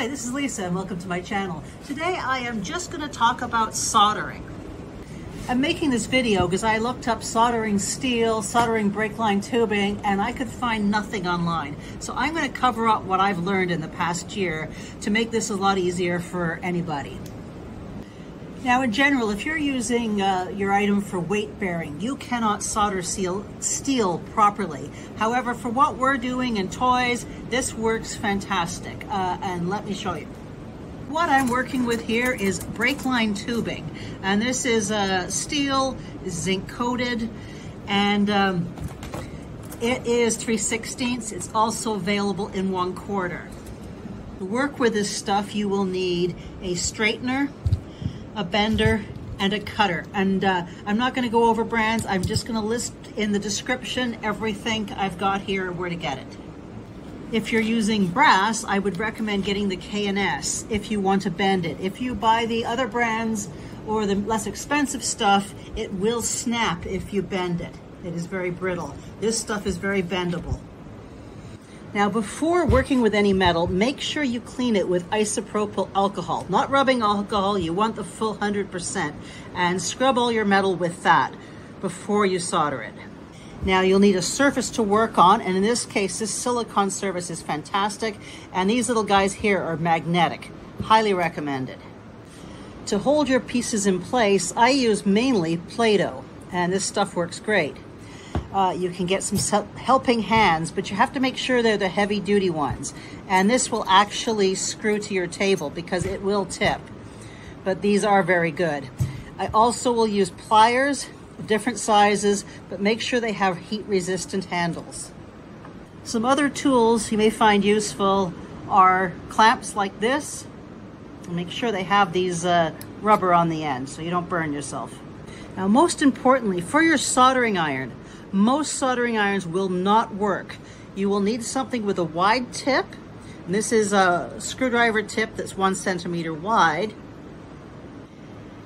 Hi, this is Lisa and welcome to my channel. Today I am just going to talk about soldering. I'm making this video because I looked up soldering steel, soldering brake line tubing, and I could find nothing online. So I'm going to cover up what I've learned in the past year to make this a lot easier for anybody. Now in general, if you're using your item for weight bearing, you cannot solder steel properly. However, for what we're doing in toys, this works fantastic. And let me show you. What I'm working with here is brake line tubing. And this is steel, zinc coated, and it is 3/16. It's also available in 1/4. To work with this stuff, you will need a straightener, a bender, and a cutter. And I'm not going to go over brands. I'm just going to list in the description everything I've got here and where to get it. If you're using brass, I would recommend getting the K&S if you want to bend it. If you buy the other brands or the less expensive stuff, it will snap if you bend it. It is very brittle. This stuff is very bendable. Now, before working with any metal, make sure you clean it with isopropyl alcohol, not rubbing alcohol. You want the full 100%, and scrub all your metal with that before you solder it. Now, you'll need a surface to work on, and in this case, this silicone surface is fantastic, and these little guys here are magnetic. Highly recommended. To hold your pieces in place, I use mainly Play-Doh, and this stuff works great. You can get some helping hands, but you have to make sure they're the heavy-duty ones. And this will actually screw to your table because it will tip. But these are very good. I also will use pliers of different sizes, but make sure they have heat-resistant handles. Some other tools you may find useful are clamps like this. Make sure they have these rubber on the end so you don't burn yourself. Now, most importantly, for your soldering iron, most soldering irons will not work. You will need something with a wide tip. And this is a screwdriver tip that's 1 centimeter wide.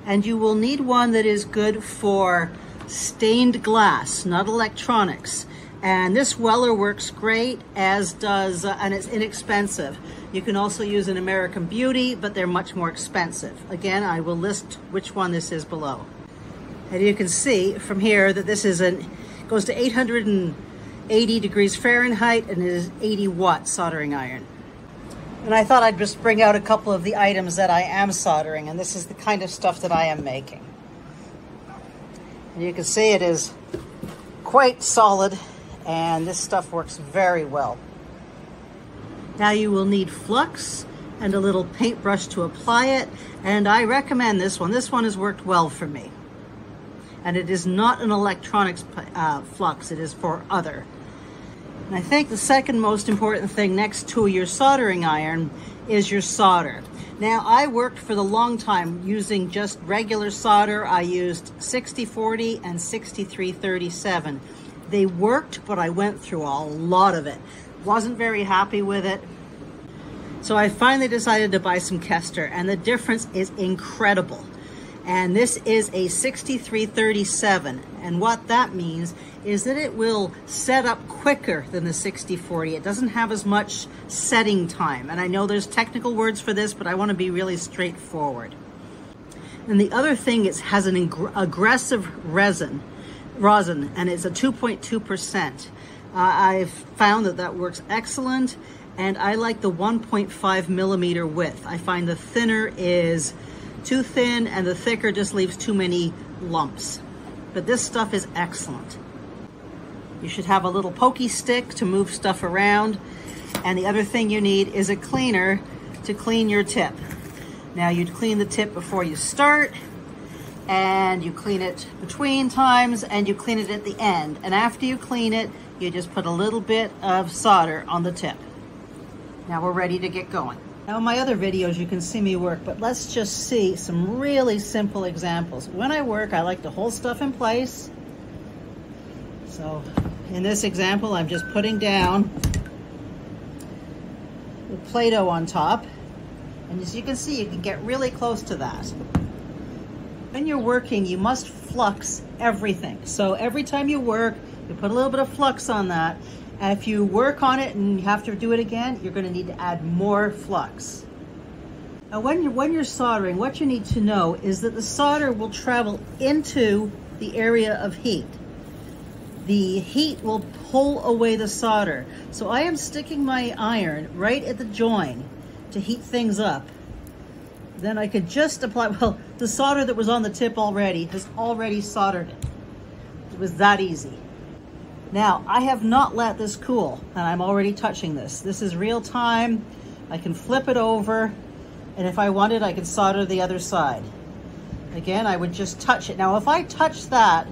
And you will need one that is good for stained glass, not electronics. And this Weller works great, as does, and it's inexpensive. You can also use an American Beauty, but they're much more expensive. Again, I will list which one this is below. And you can see from here that this is goes to 880 degrees Fahrenheit and it is 80 watt soldering iron. And I thought I'd just bring out a couple of the items that I am soldering, and this is the kind of stuff that I am making. And you can see it is quite solid, and this stuff works very well. Now you will need flux and a little paintbrush to apply it, and I recommend this one. This one has worked well for me. And it is not an electronics flux, it is for other. And I think the second most important thing next to your soldering iron is your solder. Now, I worked for the long time using just regular solder. I used 60/40 and 63/37. They worked, but I went through a lot of it. Wasn't very happy with it. So I finally decided to buy some Kester, and the difference is incredible. And this is a 63/37, and what that means is that it will set up quicker than the 60/40. It doesn't have as much setting time, and I know there's technical words for this, but I want to be really straightforward. And the other thing, it has an aggressive rosin, and it's a 2.2%. I've found that works excellent, and I like the 1.5 millimeter width. I find the thinner is too thin, and the thicker just leaves too many lumps. But this stuff is excellent. You should have a little pokey stick to move stuff around. And the other thing you need is a cleaner to clean your tip. Now, you'd clean the tip before you start, and you clean it between times, and you clean it at the end. And after you clean it, you just put a little bit of solder on the tip. Now we're ready to get going. Now, in my other videos, you can see me work, but let's just see some really simple examples. When I work, I like to hold stuff in place. So in this example, I'm just putting down the Play-Doh on top. And as you can see, you can get really close to that. When you're working, you must flux everything. So every time you work, you put a little bit of flux on that. And if you work on it and you have to do it again, you're going to need to add more flux. Now when you're soldering, what you need to know is that the solder will travel into the area of heat. The heat will pull away the solder. So I am sticking my iron right at the join to heat things up. Then I could just apply, well, the solder that was on the tip already has already soldered it. It was that easy. Now, I have not let this cool, and I'm already touching this. This is real time. I can flip it over, and if I wanted, I could solder the other side. Again, I would just touch it. Now, if I touch that,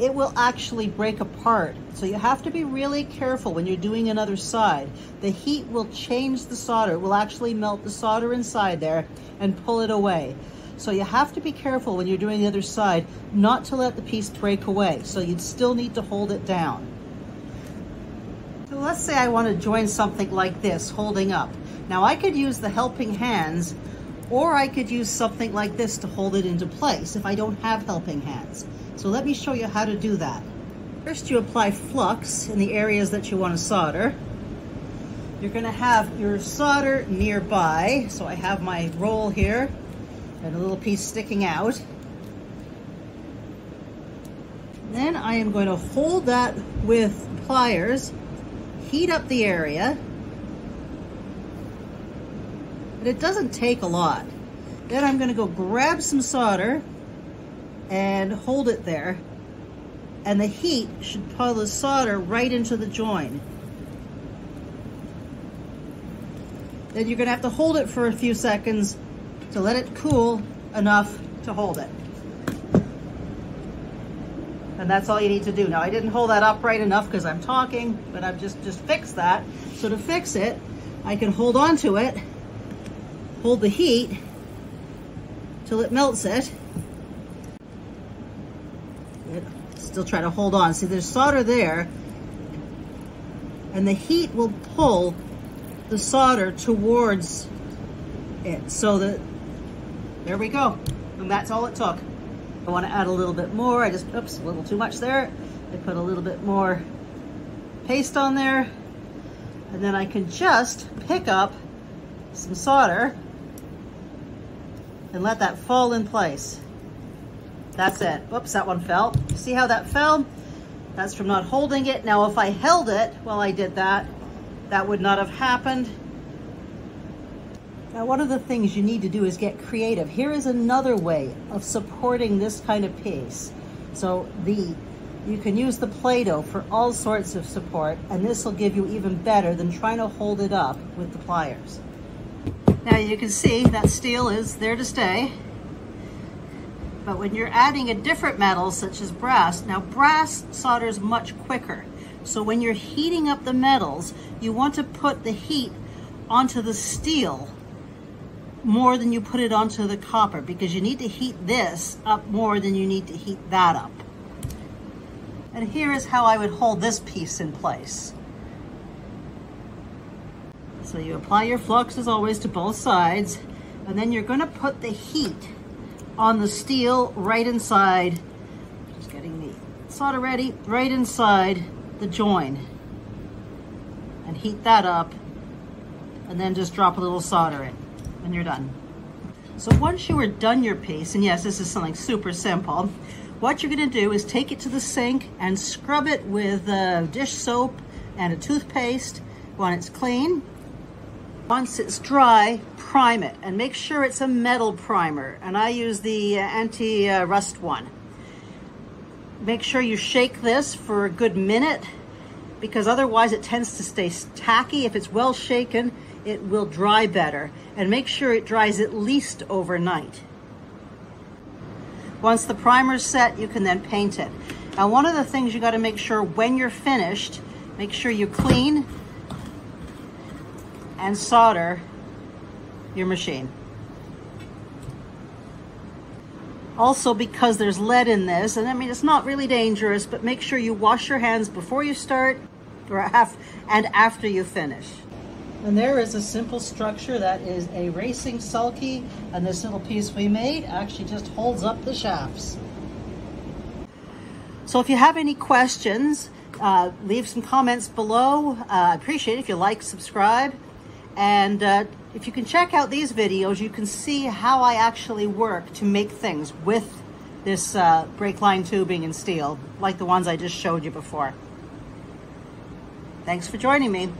it will actually break apart. So you have to be really careful when you're doing another side. The heat will change the solder. It will actually melt the solder inside there and pull it away. So you have to be careful when you're doing the other side not to let the piece break away. So you'd still need to hold it down. So let's say I want to join something like this, holding up. Now I could use the helping hands, or I could use something like this to hold it into place if I don't have helping hands. So let me show you how to do that. First, you apply flux in the areas that you want to solder. You're going to have your solder nearby. So I have my roll here and a little piece sticking out. Then I am going to hold that with pliers, heat up the area. But it doesn't take a lot. Then I'm going to go grab some solder and hold it there, and the heat should pull the solder right into the join. Then you're going to have to hold it for a few seconds to let it cool enough to hold it. And that's all you need to do. Now I didn't hold that up right enough because I'm talking, but I've just fixed that. So to fix it, I can hold on to it, hold the heat till it melts it. Still try to hold on. See, there's solder there, and the heat will pull the solder towards it. So that, there we go. And that's all it took. I want to add a little bit more. I just, oops, a little too much there. I put a little bit more paste on there, and then I can just pick up some solder and let that fall in place. That's it. Whoops, that one fell. See how that fell? That's from not holding it. Now, if I held it while I did that, that would not have happened. Now, one of the things you need to do is get creative. Here is another way of supporting this kind of piece. So you can use the Play-Doh for all sorts of support, and this will give you even better than trying to hold it up with the pliers. Now, you can see that steel is there to stay. But when you're adding a different metal, such as brass, now brass solders much quicker. So when you're heating up the metals, you want to put the heat onto the steel more than you put it onto the copper, because you need to heat this up more than you need to heat that up. And here is how I would hold this piece in place. So you apply your flux, as always, to both sides, and then you're going to put the heat on the steel right inside, just getting the solder ready, right inside the join, and heat that up, and then just drop a little solder in and you're done. So once you are done your piece, and yes, this is something super simple, what you're going to do is take it to the sink and scrub it with dish soap and a toothpaste when it's clean. Once it's dry, prime it, and make sure it's a metal primer, and I use the anti-rust one. Make sure you shake this for a good minute, because otherwise it tends to stay tacky. If it's well shaken, it will dry better, and make sure it dries at least overnight. Once the primer's set, you can then paint it. Now, one of the things you got to make sure when you're finished, make sure you clean and solder your machine. Also, because there's lead in this, and I mean, it's not really dangerous, but make sure you wash your hands before you start and after you finish. And there is a simple structure that is a racing sulky, and this little piece we made actually just holds up the shafts. So if you have any questions, leave some comments below. I appreciate it if you like, subscribe, and If you can check out these videos, you can see how I actually work to make things with this brake line tubing and steel, like the ones I just showed you before. Thanks for joining me.